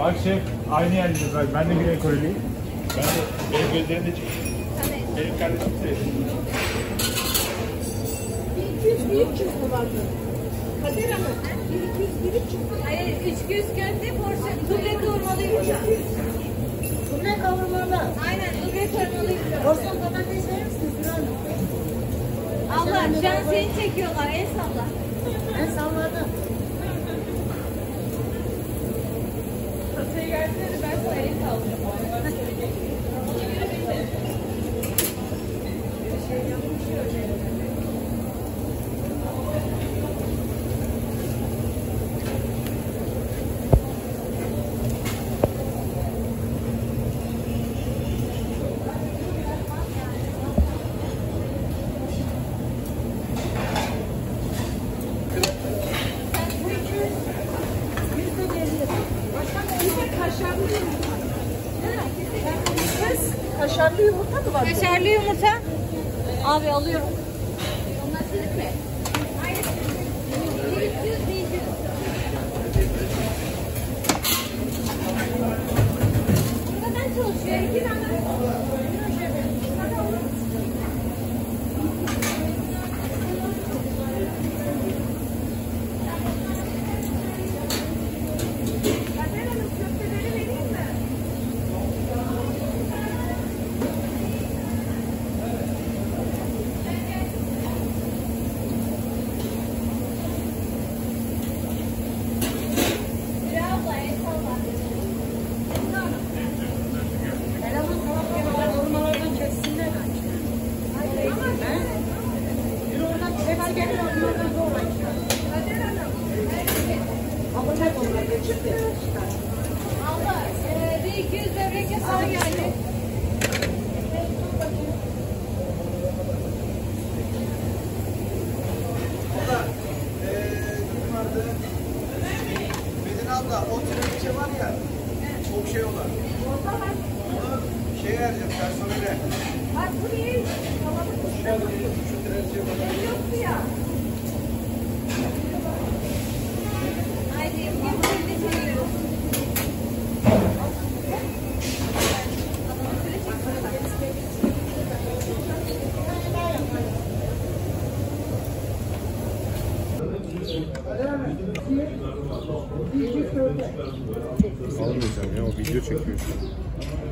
Bak şef, aynı yerdeyiz. Ben de Güney Koreliyim. Ben de benim gözlerim de çekiyor. Benim kardeşim de. 200 büyük çıktı vardı. Kader ama 200 büyük çıktı. Hayır, 300 köfte porsiyon. Duble kavurmalıyım. Duble kavurmalı. Aynen, duble kavurmalıyım. Porsiyon domates verir misiniz? Allah, şu an seni çekiyorlar. El salla. Ben salladım. Kasaya gelsene ben sana el sallayacağım. Ona göre beklerim. Şey yapmış öyle. Kaşarlı yumurta mı var? Kaşarlı yumurta. Abi alıyorum. Onlar sırık mı? Hayır. 100 değil. Buradan çalışıyor. 2 tane. Almayacağım ya, o video çekiyor.